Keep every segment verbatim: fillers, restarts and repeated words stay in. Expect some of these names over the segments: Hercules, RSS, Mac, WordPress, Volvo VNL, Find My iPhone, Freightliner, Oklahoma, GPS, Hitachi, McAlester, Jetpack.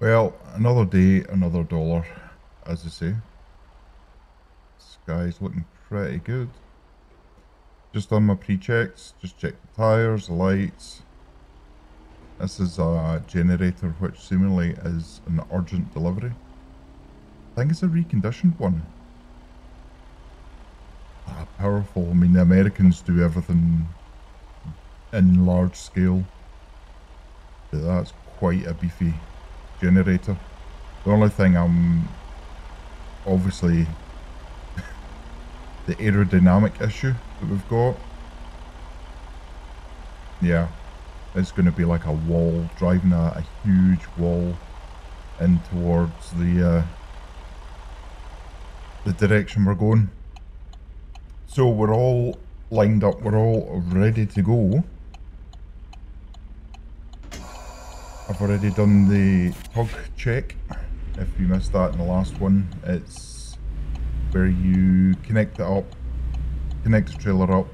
Well, another day, another dollar, as they say. Sky's looking pretty good. Just done my pre-checks, just checked the tyres, the lights. This is a generator which seemingly is an urgent delivery. I think it's a reconditioned one. Ah, powerful. I mean, the Americans do everything in large scale. But that's quite a beefy generator. The only thing I'm obviously the aerodynamic issue that we've got. Yeah, it's going to be like a wall, driving a, a huge wall in towards the uh, the direction we're going. So we're all lined up, we're all ready to go. I've already done the tug check. If you missed that in the last one, it's where you connect it up, connect the trailer up,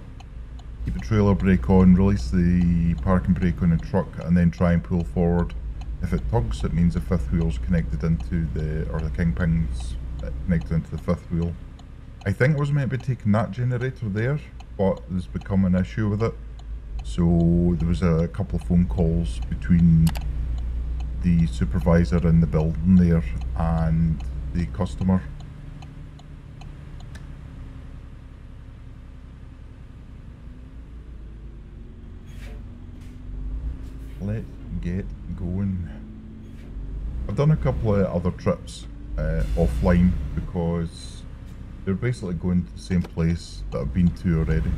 keep the trailer brake on, release the parking brake on the truck, and then try and pull forward. If it tugs, it means the fifth wheel's connected into the, or the kingpin's connected into the fifth wheel. I think I was meant to be taking that generator there, but there's become an issue with it. So there was a couple of phone calls between the supervisor in the building there and the customer. Let's get going. I've done a couple of other trips uh, offline because they're basically going to the same place that I've been to already.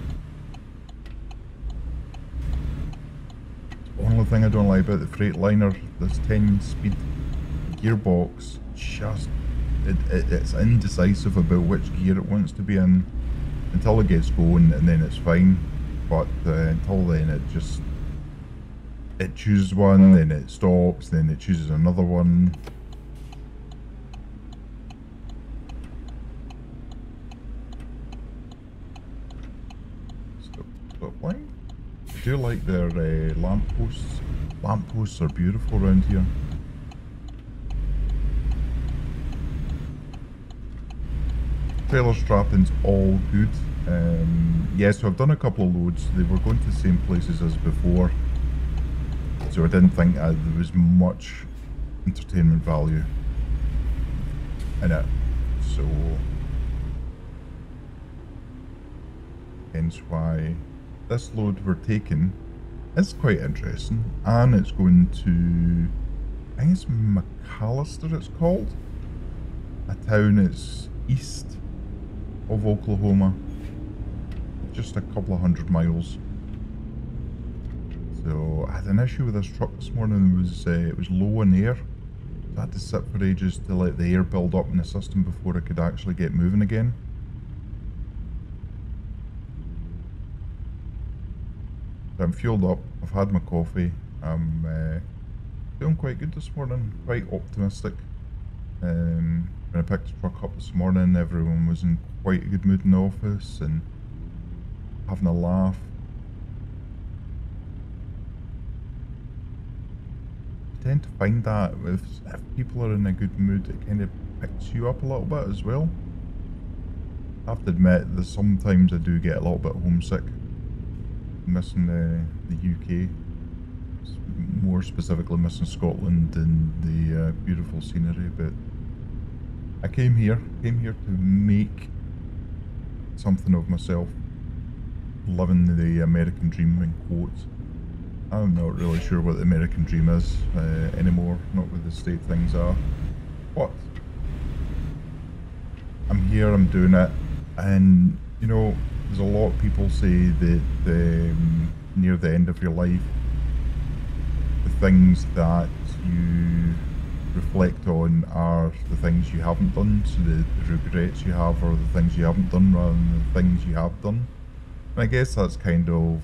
Only thing I don't like about the Freightliner, this ten speed gearbox, just it, it, it's indecisive about which gear it wants to be in until it gets going, and then it's fine. But uh, until then, it just it chooses one, then it stops, then it chooses another one. Stop, stop line. I do like their uh, lampposts. Lampposts are beautiful around here. Trailer strapping's all good. Um, yeah, so I've done a couple of loads. They were going to the same places as before. So I didn't think uh, there was much entertainment value in it. So hence why this load we're taking is quite interesting, and it's going to, I think it's McAlester it's called, a town that's east of Oklahoma, just a couple of hundred miles. So I had an issue with this truck this morning. It was, uh, it was low in air, so I had to sit for ages to let the air build up in the system before it could actually get moving again. I'm fueled up, I've had my coffee, I'm uh, feeling quite good this morning, quite optimistic. Um, when I picked the truck up this morning, everyone was in quite a good mood in the office and having a laugh. I tend to find that if, if people are in a good mood, it kind of picks you up a little bit as well. I have to admit that sometimes I do get a little bit homesick. Missing the, the U K, more specifically missing Scotland and the uh, beautiful scenery, but I came here, came here to make something of myself, living the American dream in quotes. I'm not really sure what the American dream is uh, anymore, not with the state things are, but I'm here, I'm doing it, and you know, there's a lot of people say that um, near the end of your life, the things that you reflect on are the things you haven't done, so the, the regrets you have are the things you haven't done rather than the things you have done. And I guess that's kind of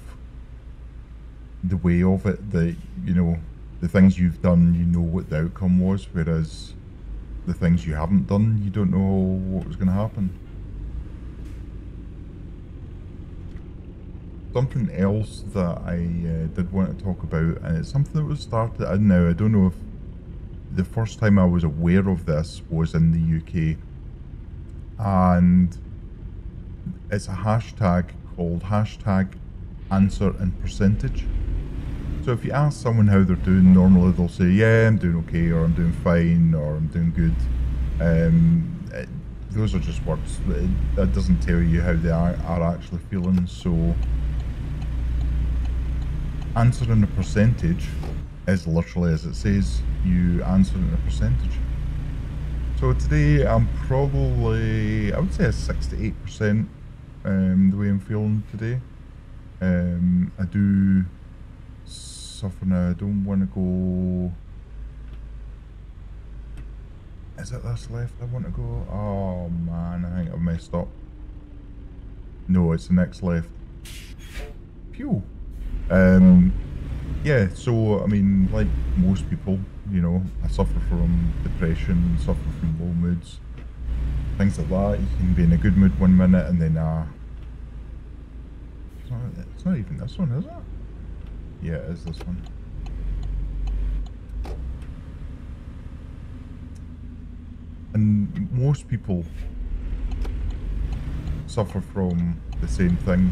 the way of it, that, you know, the things you've done, you know what the outcome was, whereas the things you haven't done, you don't know what was going to happen. Something else that I uh, did want to talk about, and it's something that was started, I don't know, I don't know if the first time I was aware of this was in the U K, and it's a hashtag called hashtag answer in percentage. So if you ask someone how they're doing, normally they'll say, yeah, I'm doing okay, or I'm doing fine, or I'm doing good. Um, it, those are just words. It, that doesn't tell you how they are, are actually feeling. So answering a percentage is literally as it says, you answer in a percentage. So today I'm probably, I would say a six to eight percent um, the way I'm feeling today. Um, I do... suffer now. I don't want to go. Is it this left I want to go? Oh man, I think I've messed up. No, it's the next left. Phew. Um, yeah, so I mean, like most people, you know, I suffer from depression, suffer from low moods, things like that. You can be in a good mood one minute and then, ah. Uh, it's not, it's not even this one, is it? Yeah, it is this one. And most people suffer from the same thing,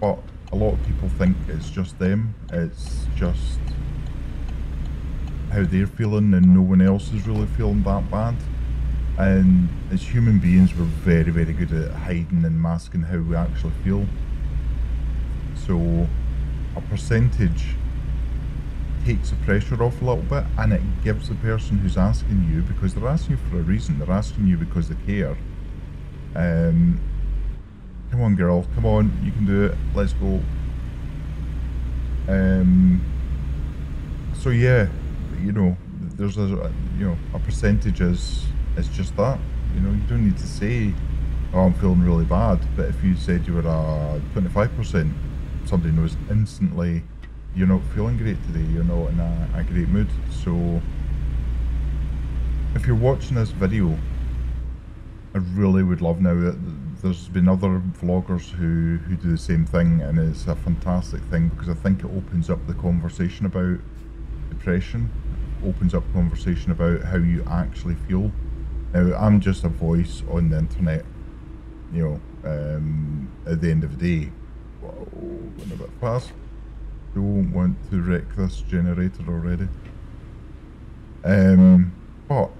but a lot of people think it's just them, it's just how they're feeling and no one else is really feeling that bad. And as human beings, we're very, very good at hiding and masking how we actually feel. So a percentage takes the pressure off a little bit, and it gives the person who's asking you, because they're asking you for a reason, they're asking you because they care. Um, come on girl, come on, you can do it, let's go. Um, so yeah, you know, there's a, you know, a percentage is, is just that, you know, you don't need to say, oh, I'm feeling really bad, but if you said you were a twenty-five percent, somebody knows instantly you're not feeling great today, you're not in a, a great mood. So if you're watching this video, I really would love now that there's been other vloggers who, who do the same thing, and it's a fantastic thing because I think it opens up the conversation about depression, opens up conversation about how you actually feel. Now I'm just a voice on the internet, you know, um, at the end of the day. Whoa, went a bit fast. Don't want to wreck this generator already. Um, but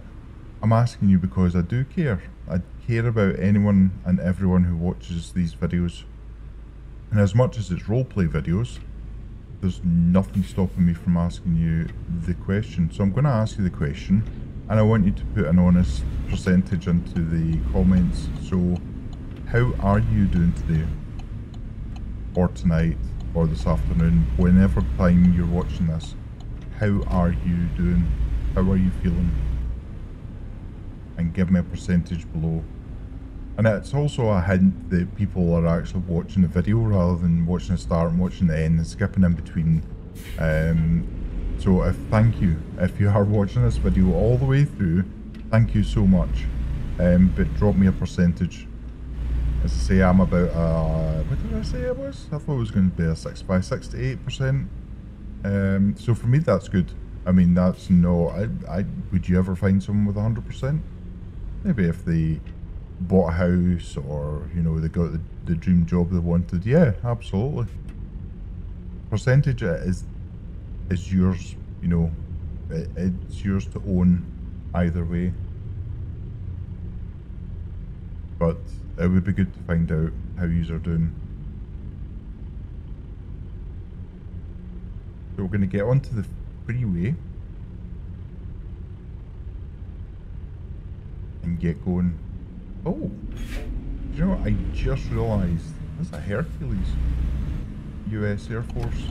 I'm asking you because I do care. I care about anyone and everyone who watches these videos. And as much as it's roleplay videos, there's nothing stopping me from asking you the question. So I'm going to ask you the question, and I want you to put an honest percentage into the comments. So, how are you doing today? Or tonight, or this afternoon, whenever time you're watching this, how are you doing? How are you feeling? And give me a percentage below. And it's also a hint that people are actually watching the video rather than watching the start and watching the end and skipping in between. Um, so if, thank you. If you are watching this video all the way through, thank you so much. Um, but drop me a percentage. As I say, I'm about a, what did I say it was? I thought it was going to be a six by six to eight percent. Um, so for me, that's good. I mean, that's no, I, I, would you ever find someone with one hundred percent? Maybe if they bought a house or, you know, they got the, the dream job they wanted. Yeah, absolutely. Percentage is, is yours, you know, it, it's yours to own either way. But it would be good to find out how yous are doing. So we're going to get onto the freeway and get going. Oh, you know what I just realised? That's a Hercules, U S Air Force.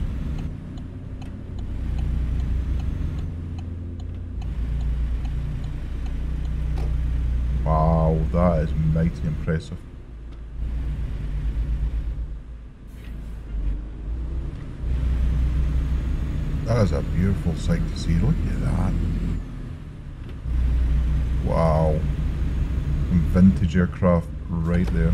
Wow, that is mighty impressive. That is a beautiful sight to see. Look at that. Wow. Some vintage aircraft right there.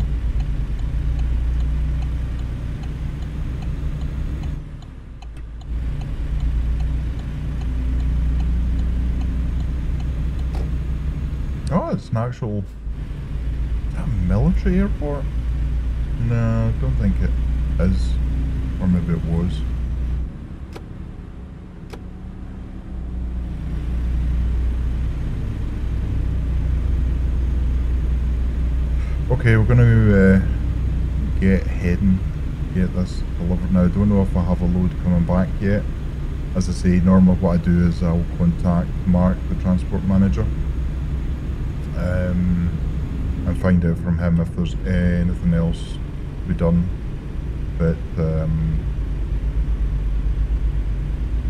that's an actual, is that a military airport? No, I don't think it is. Or maybe it was. Okay, we're going to uh, get heading, get this delivered now. I don't know if I have a load coming back yet. As I say, normally what I do is I'll contact Mark, the transport manager, um, and find out from him if there's anything else to be done. But, um,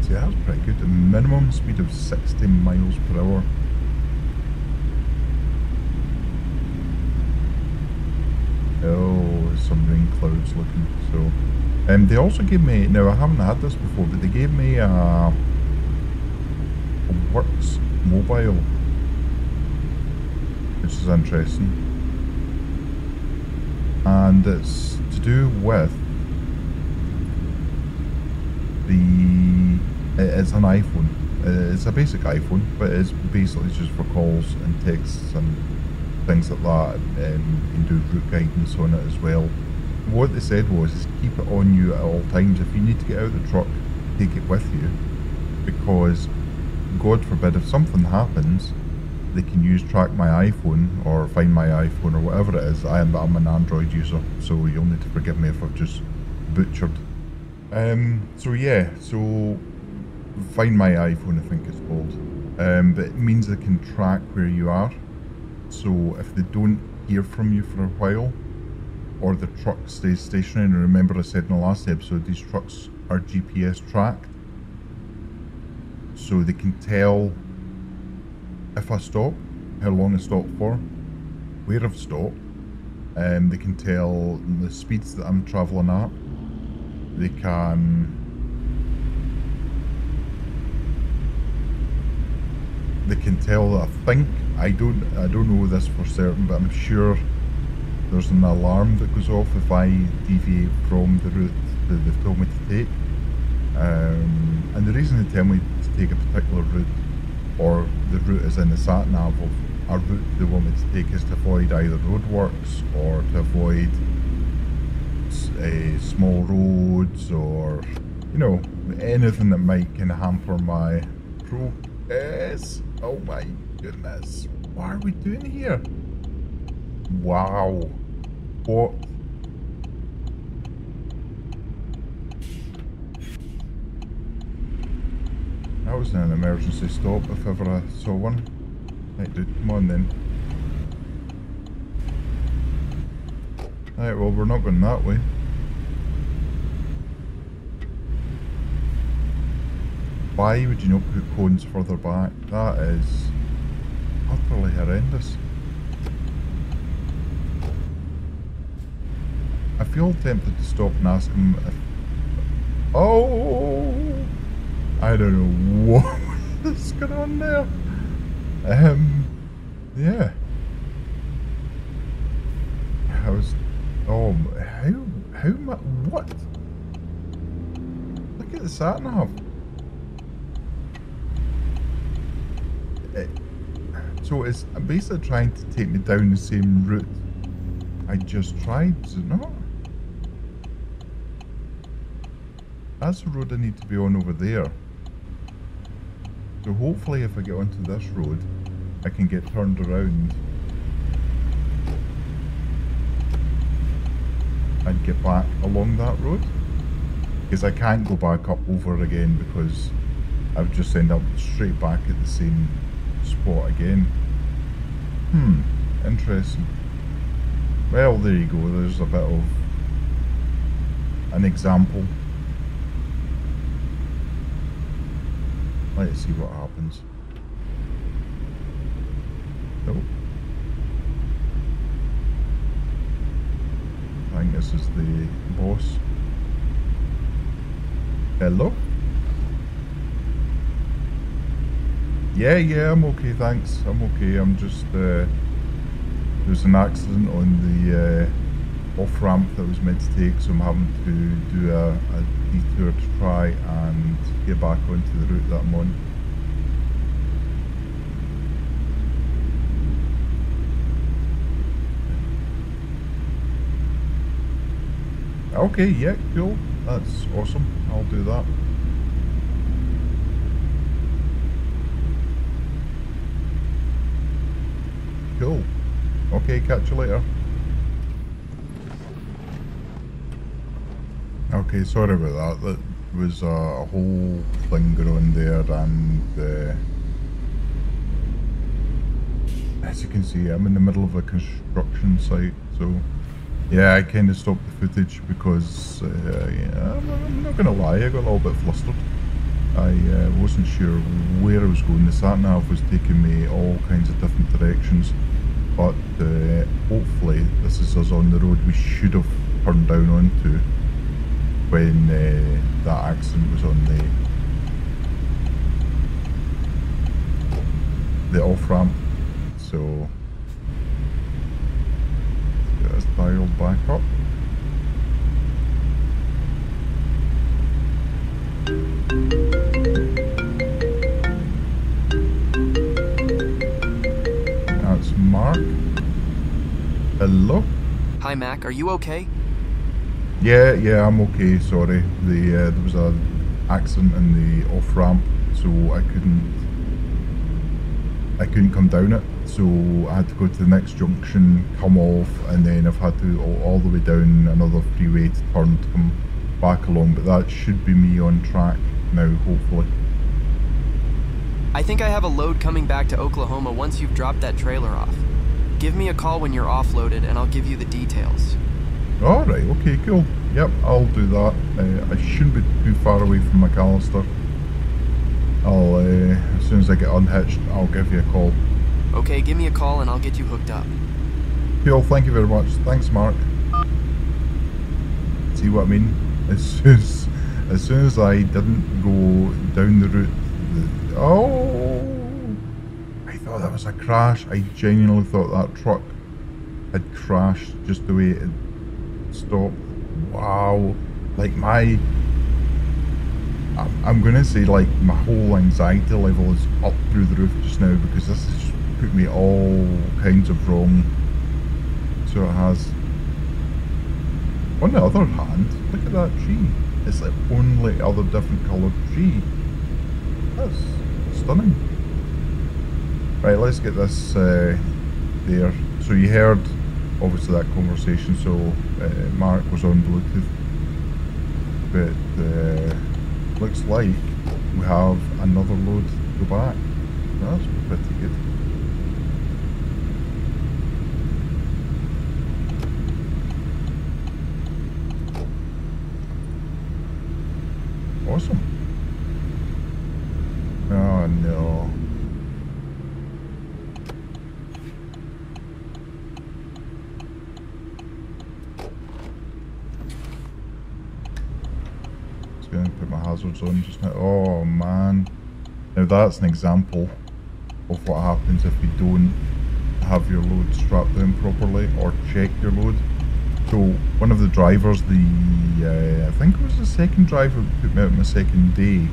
see, that was pretty good. The minimum speed of sixty miles per hour. Oh, some rain clouds looking, so... Um, they also gave me, now I haven't had this before, but they gave me a, a Works mobile, which is interesting, and it's to do with the, it's an iPhone, it's a basic iPhone, but it's basically just for calls and texts and things like that, and you can do route guidance on it as well. What they said was, is keep it on you at all times. If you need to get out of the truck, take it with you, because God forbid if something happens, they can use Track My iPhone or Find My iPhone or whatever it is. I am, I'm an Android user, so you'll need to forgive me if I've just butchered. Um, so yeah, so Find My iPhone, I think it's called. Um, but it means they can track where you are. So if they don't hear from you for a while, or the truck stays stationary, and remember I said in the last episode, these trucks are G P S tracked, so they can tell if I stop, how long I stop for, where I've stopped, and um, they can tell the speeds that I'm travelling at, they can they can tell that I think, I don't, I don't know this for certain, but I'm sure there's an alarm that goes off if I deviate from the route that they've told me to take. Um, and the reason they tell me to take a particular route, or the route is in the sat nav of a route they want me to take, is to avoid either roadworks or to avoid uh, small roads, or, you know, anything that might kind of hamper my progress. Oh my goodness, what are we doing here? Wow, what? That was an emergency stop if ever I saw one. Right dude, come on then. Right, well we're not going that way. Why would you not put cones further back? That is utterly horrendous. I feel tempted to stop and ask him if... Oh! I don't know what is going on there. Um, yeah. I was... Oh, how... How much... What? Look at the sat-nav. It, so it's basically trying to take me down the same route I just tried, is it not? That's the road I need to be on over there. So hopefully if I get onto this road, I can get turned around and get back along that road. Because I can't go back up over again, because I would just end up straight back at the same spot again. Hmm, interesting. Well, there you go, there's a bit of an example. Let's see what happens. Nope. I think this is the boss. Hello? Yeah, yeah, I'm okay, thanks. I'm okay, I'm just... Uh, there was an accident on the uh, off-ramp that I was meant to take, so I'm having to do a, a detour to try and get back onto the route that I'm on. Okay, yeah, cool. That's awesome. I'll do that. Cool. Okay, catch you later. Okay, sorry about that. That was uh, a whole thing going on there, and uh, as you can see, I'm in the middle of a construction site, so yeah, I kind of stopped the footage because uh, yeah, I'm, I'm not gonna lie, I got a little bit flustered. I uh, wasn't sure where I was going. The sat nav was taking me all kinds of different directions, but uh, hopefully this is us on the road we should have turned down onto when uh, that accident was on the the off ramp. So get us dialed back up. That's Mark. Hello. Hi, Mac. Are you okay? Yeah, yeah, I'm okay. Sorry, the uh, there was an accident in the off ramp, so I couldn't, I couldn't come down it. So I had to go to the next junction, come off, and then I've had to all, all the way down another freeway to turn to come back along. But that should be me on track now, hopefully. I think I have a load coming back to Oklahoma once you've dropped that trailer off. Give me a call when you're offloaded, and I'll give you the details. Alright, okay, cool. Yep, I'll do that. Uh, I shouldn't be too far away from McAlester. I'll, uh, as soon as I get unhitched, I'll give you a call. Okay, give me a call and I'll get you hooked up. Cool, thank you very much. Thanks, Mark. See what I mean? As soon as, as soon as I didn't go down the route... The, oh! I thought that was a crash. I genuinely thought that truck had crashed just the way it had stopped. Wow. Like my... I'm, I'm going to say like my whole anxiety level is up through the roof just now, because this has put me all kinds of wrong. So it has... On the other hand, look at that tree. It's the only other different coloured tree. That's stunning. Right, let's get this uh, there. So you heard, obviously, that conversation. So uh, Mark was on Bluetooth. But uh, looks like we have another load to go back. That's pretty good. Awesome. Oh no. Just going to put my hazards on just now. Oh man. Now that's an example of what happens if you don't have your load strapped down properly or check your load. So one of the drivers, the uh, I think it was the second driver who put me out on my second day,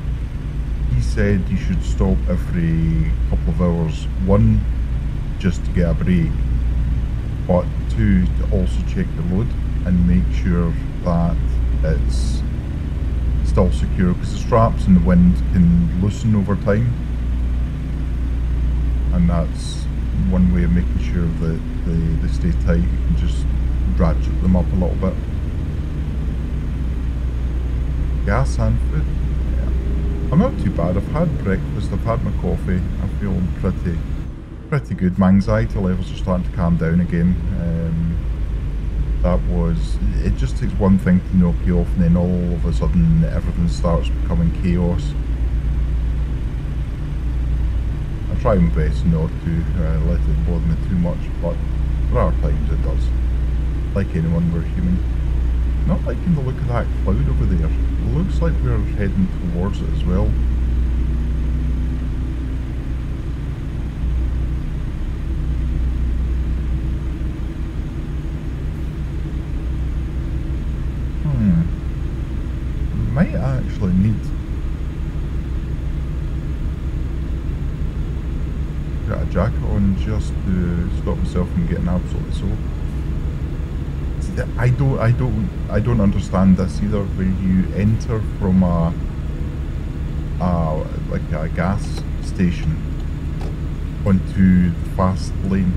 he said you should stop every couple of hours. One, just to get a break, but two, to also check your load and make sure that it's still secure, because the straps and the wind can loosen over time, and that's one way of making sure that they, they stay tight. You can just ratchet them up a little bit. Gas and food. Yeah. I'm not too bad. I've had breakfast, I've had my coffee, I'm feeling pretty pretty good. My anxiety levels are starting to calm down again. Um, that was, it just takes one thing to knock you off, and then all of a sudden everything starts becoming chaos. I try my best not to uh, let it bother me too much, but there are times it does. Like anyone, we're human. Not liking the look of that cloud over there. Looks like we're heading towards it as well. Hmm. Might actually need... Got a jacket on just to stop myself from getting absolutely soaked. I don't, I don't, I don't understand this either. Where you enter from a, a like a gas station onto the fast lane,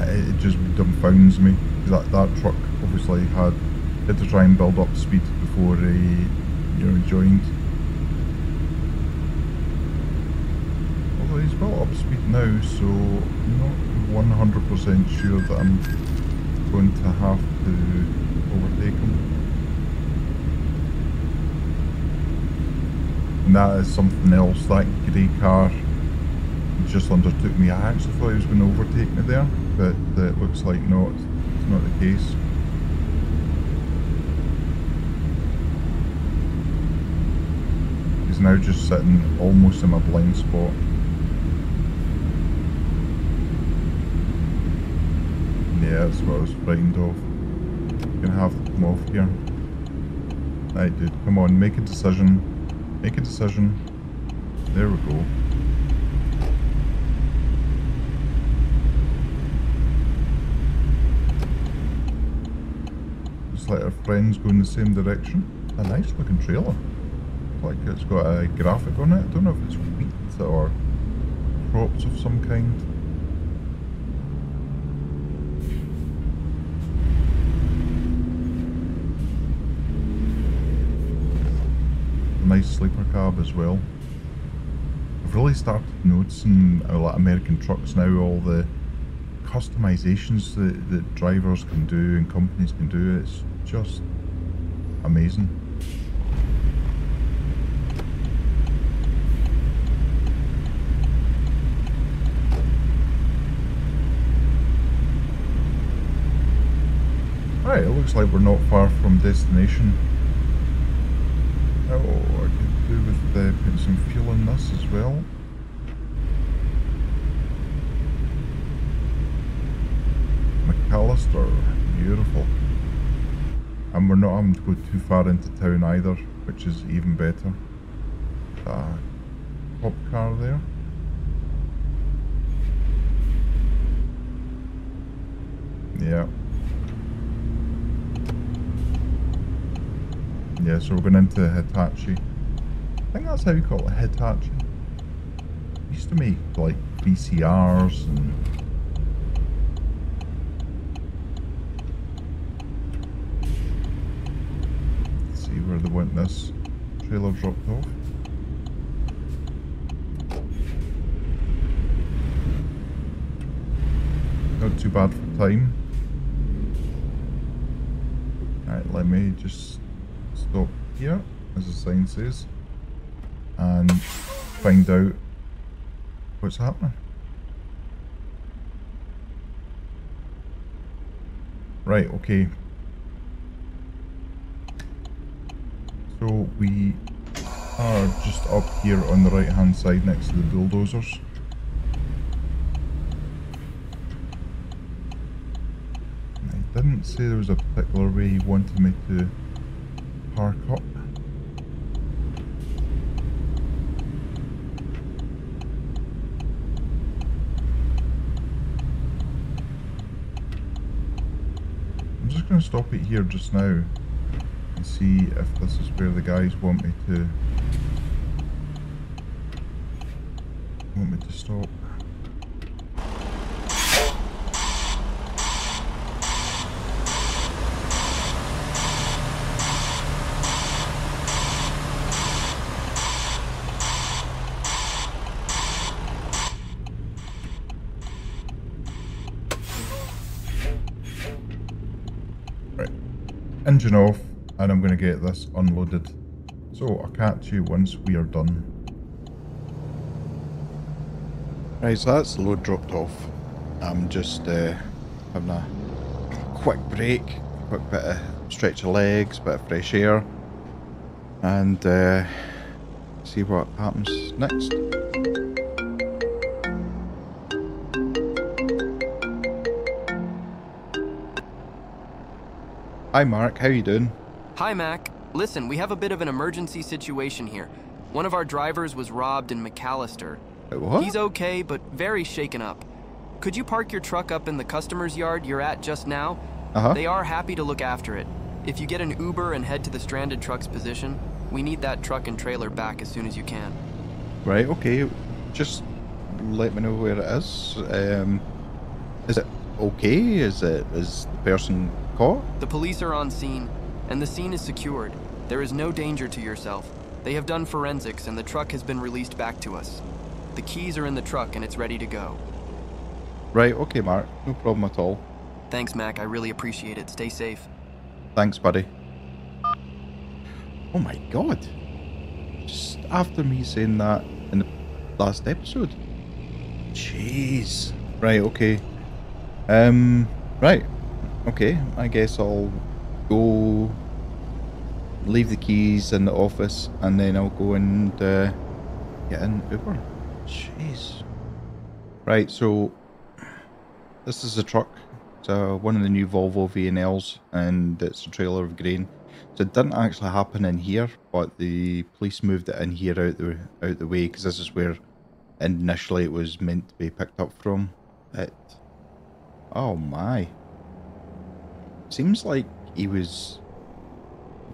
it just dumbfounds me. That that truck obviously had had to try and build up speed before he, you know, joined. Although he's built up speed now, so I'm not one hundred percent sure that I'm going to have to overtake him. And that is something else. That grey car just undertook me. I actually thought he was going to overtake me there, but uh, it looks like not. It's not the case. He's now just sitting almost in my blind spot. Yeah, that's what I was frightened of. I'm gonna have to come off here. Right, dude, come on, make a decision. Make a decision. There we go. Looks like our friends go in the same direction. A nice looking trailer. Like it's got a graphic on it. I don't know if it's wheat or crops of some kind. A nice sleeper cab as well. I've really started noticing how like American trucks now, all the customizations that, that drivers can do and companies can do, it's just amazing. Right, it looks like we're not far from destination. Oh, I could do with uh, putting some fuel in this as well. McAlester, beautiful. And we're not having to go too far into town either, which is even better. Uh, cop car there. Yeah. Yeah, so we're going into Hitachi. I think that's how you call it, Hitachi. They used to make like V C Rs and let's see where they went. This trailer dropped off. Not too bad for time. Alright, let me just stop here, as the sign says, and find out what's happening. Right, okay. So we are just up here on the right hand side next to the bulldozers. I didn't say there was a particular way he wanted me to park up. I'm just going to stop it here just now and see if this is where the guys want me to want me to stop. Engine off, and I'm going to get this unloaded. So I'll catch you once we are done. Right, so that's the load dropped off. I'm just uh, having a quick break, quick bit of stretch of legs, bit of fresh air, and uh, see what happens next. Hi Mark, how you doing? Hi Mac. Listen, we have a bit of an emergency situation here. One of our drivers was robbed in McAlester. What? He's okay, but very shaken up. Could you park your truck up in the customer's yard you're at just now? Uh-huh. They are happy to look after it. If you get an Uber and head to the stranded truck's position, we need that truck and trailer back as soon as you can. Right, okay. Just let me know where it is. Um, is it okay? Is it, is the person caught? The police are on scene, and the scene is secured. There is no danger to yourself. They have done forensics, and the truck has been released back to us. The keys are in the truck, and it's ready to go. Right, okay, Mark. No problem at all. Thanks, Mac. I really appreciate it. Stay safe. Thanks, buddy. Oh my god. Just after me saying that in the last episode. Jeez. Right, okay. Um, right. Okay, I guess I'll go leave the keys in the office and then I'll go and uh, get an Uber. Jeez. Right, so this is the truck. It's uh, one of the new Volvo V N Ls and it's a trailer of grain. So it didn't actually happen in here, but the police moved it in here out the out the way because this is where initially it was meant to be picked up from. It. Oh my. Seems like he was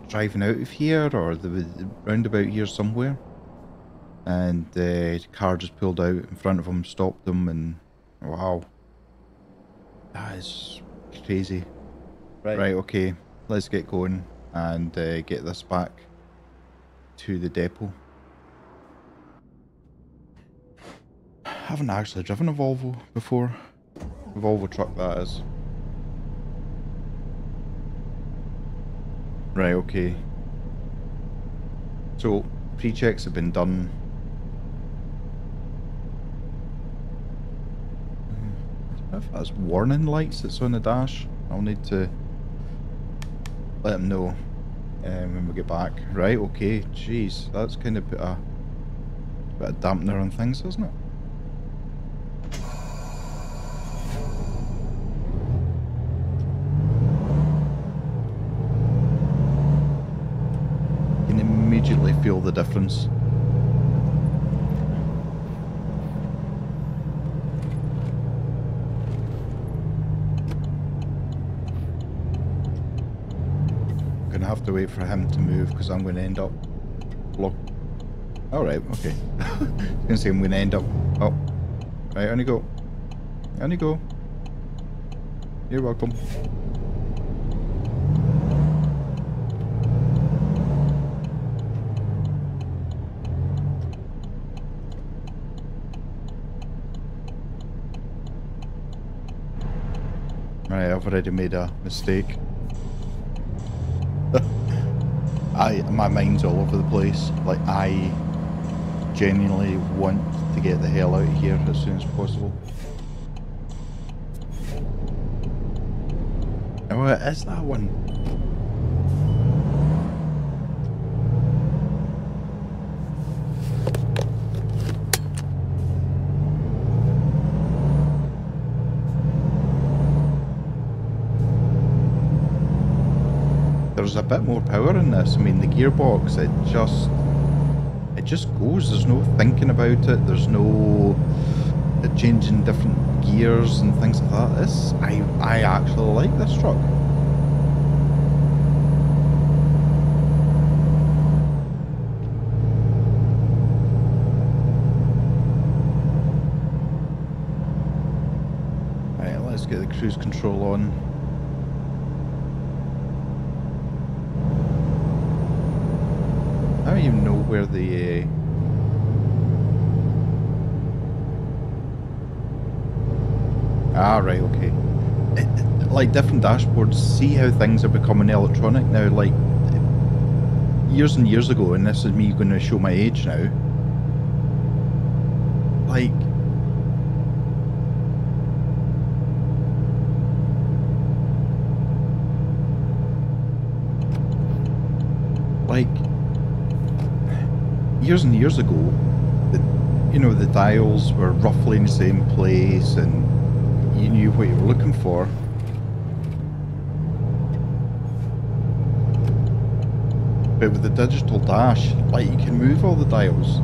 driving out of here or the, the roundabout here somewhere, and uh, the car just pulled out in front of him, stopped him, and wow, that is crazy. Right. Right. Okay. Let's get going and uh, get this back to the depot. I haven't actually driven a Volvo before. A Volvo truck, that is. Right, okay. So, pre-checks have been done. I don't know if that's warning lights that's on the dash. I'll need to let him know um, when we get back. Right, okay, jeez, that's kind of put a, put a dampener on things, isn't it? You can immediately feel the difference. Have to wait for him to move because I'm going to end up block. All right, okay. I was going to say I'm going to end up. Oh, right, on you go, on you go. You're welcome. Right, I've already made a mistake. I, my mind's all over the place. Like, I genuinely want to get the hell out of here as soon as possible. Oh, it is that one. There's a bit more power in this. I mean, the gearbox, it just it just goes. There's no thinking about it. There's no changing different gears and things like that. This, I, I actually like this truck. Right, let's get the cruise control on. I don't even know where the uh... ah right okay it, it, like different dashboards. See how things are becoming electronic now. Like years and years ago, and this is me going to show my age now, like like years and years ago, the, you know, the dials were roughly in the same place and you knew what you were looking for. But with the digital dash, like, you can move all the dials.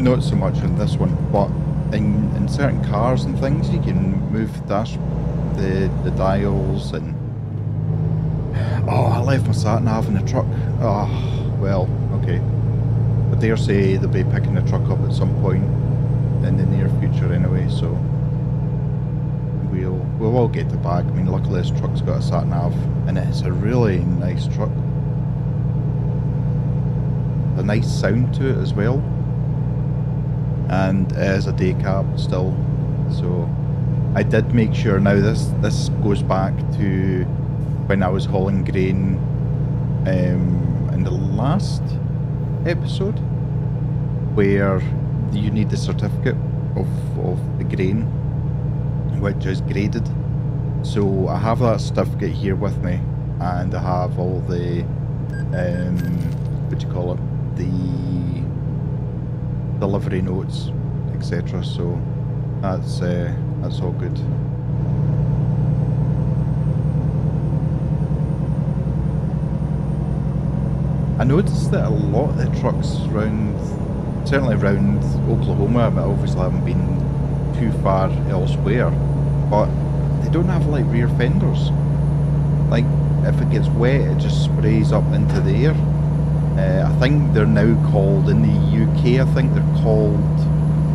Not so much on this one, but in, in certain cars and things, you can move the dash, the, the dials and Oh, I left my sat nav in the truck. Oh, well, okay. I dare say they'll be picking the truck up at some point in the near future anyway, so we'll we'll all get the bag. I mean, luckily this truck's got a sat nav, and it's a really nice truck. A nice sound to it as well, and it is a day cab still. So I did make sure, now this this goes back to when I was hauling grain um, in the last episode, where you need the certificate of, of the grain, which is graded. So I have that certificate here with me, and I have all the um, what do you call it, the delivery notes, et cetera. So that's uh, that's all good. I noticed that a lot of the trucks round, certainly round Oklahoma, I mean, obviously I haven't been too far elsewhere, but they don't have like rear fenders. Like if it gets wet, it just sprays up into the air. Uh, I think they're now called, in the U K, I think they're called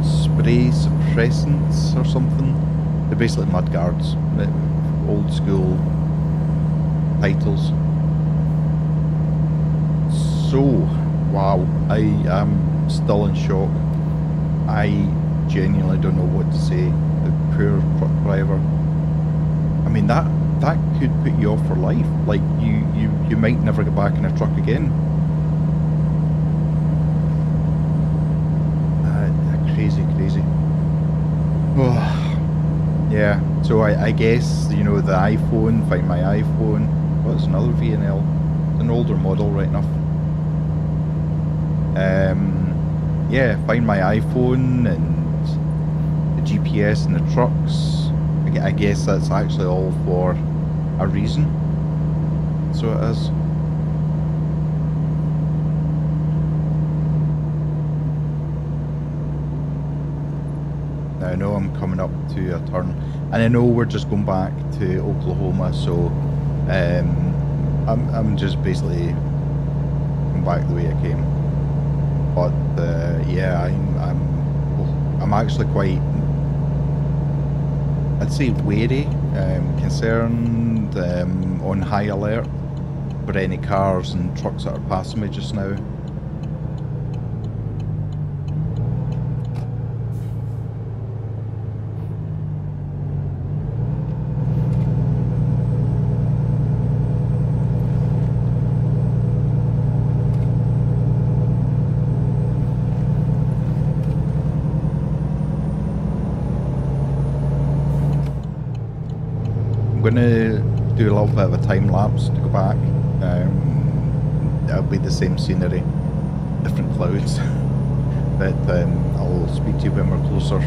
spray suppressants or something. They're basically mudguards, old school titles. So, wow, I am still in shock. I genuinely don't know what to say. The poor truck driver. I mean, that that could put you off for life. Like, you, you, you might never get back in a truck again. Uh, crazy, crazy. Oh, yeah, so I, I guess, you know, the iPhone, Find My iPhone. Well, it's another V N L. It's an older model, right enough. Um, yeah, Find My iPhone and the G P S in the trucks. I guess that's actually all for a reason. So it is. Now I know I'm coming up to a turn, and I know we're just going back to Oklahoma, so um, I'm, I'm just basically going back the way I came. But uh, yeah, I'm, I'm I'm actually quite, I'd say, wary, um, concerned, um, on high alert for any cars and trucks that are passing me just now. I'm going to do a little bit of a time lapse to go back. Um, it'll be the same scenery, different clouds, but um, I'll speak to you when we're closer.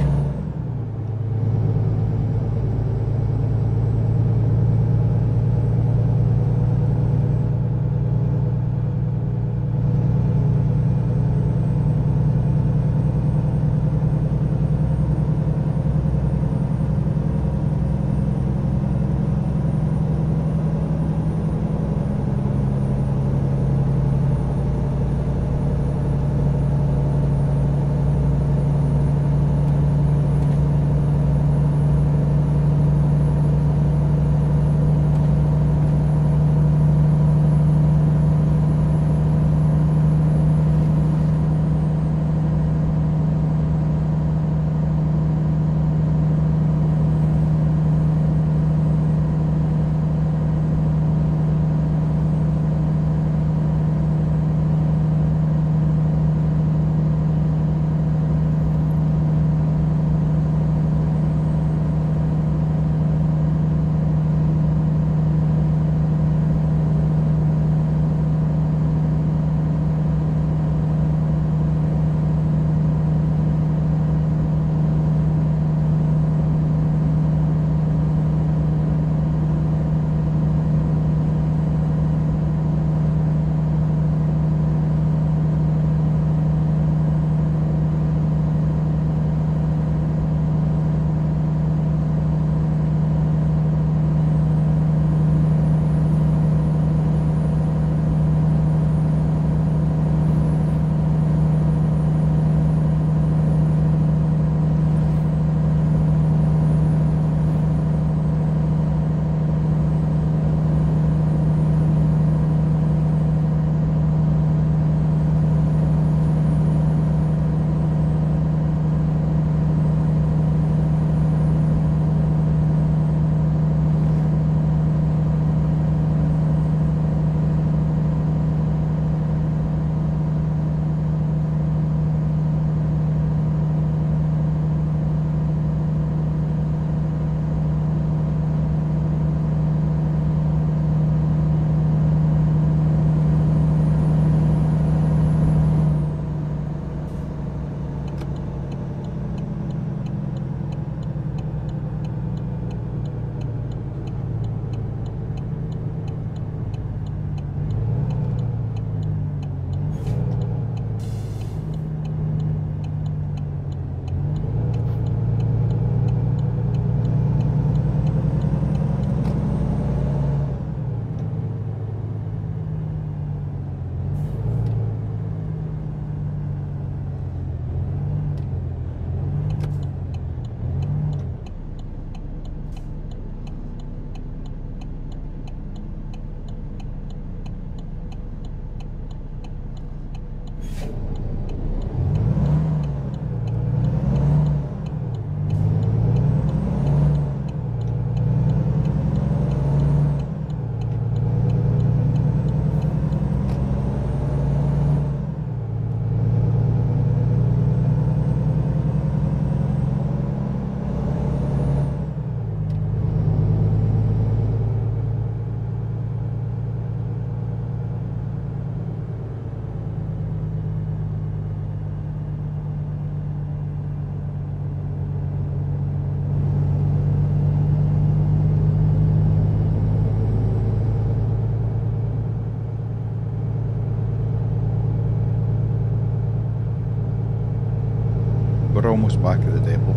back of the depot.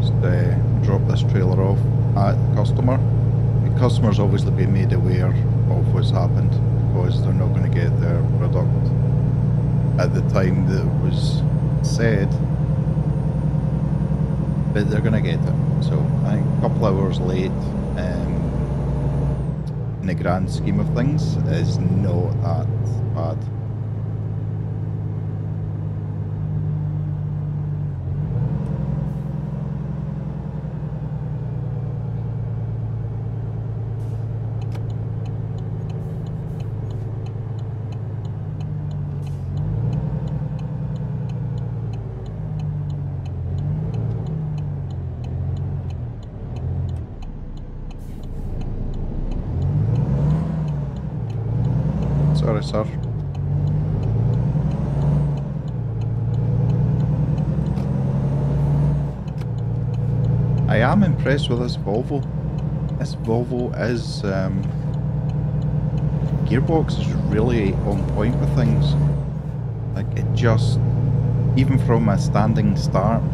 Just uh, drop this trailer off at the customer. The customer's obviously been made aware of what's happened, because they're not going to get their product at the time that it was said, but they're going to get it. So I think a couple hours late, um, in the grand scheme of things, is not that bad. Sorry, sir. I am impressed with this Volvo. This Volvo is... Um, gearbox is really on point with things. Like, it just... Even from a standing start,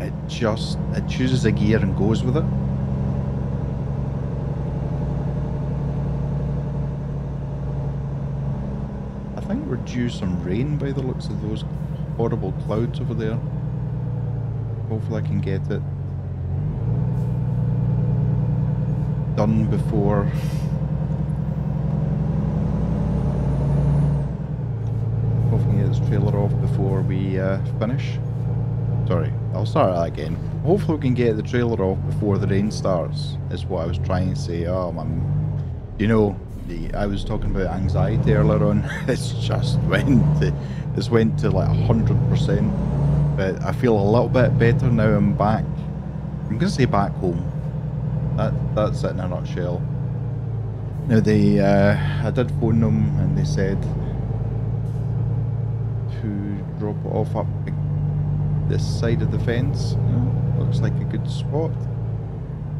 it just... It chooses a gear and goes with it. I think we're due some rain by the looks of those horrible clouds over there. Hopefully I can get it done before hopefully get this trailer off before we uh, finish. Sorry, I'll start that again. Hopefully we can get the trailer off before the rain starts, is what I was trying to say. Oh, I'm, you know, I was talking about anxiety earlier on. It's just went to, it's went to like one hundred percent, but I feel a little bit better now. I'm back, I'm going to say back home. That, that's it in a nutshell. Now they, uh, I did phone them and they said to drop it off up this side of the fence. Oh, looks like a good spot.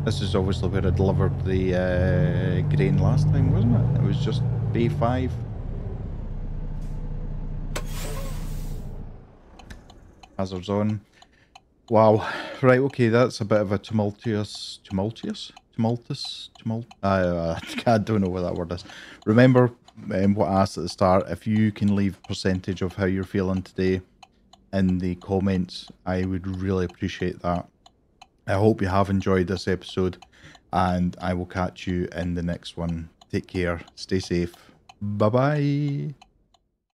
This is obviously where I delivered the uh, grain last time, wasn't it? It was just bay five. Hazards on. Wow. Right, okay, that's a bit of a tumultuous... Tumultuous? Tumultuous? Tumult... Uh, I don't know what that word is. Remember um, what I asked at the start. If you can leave a percentage of how you're feeling today in the comments, I would really appreciate that. I hope you have enjoyed this episode, and I will catch you in the next one. Take care, stay safe, bye bye.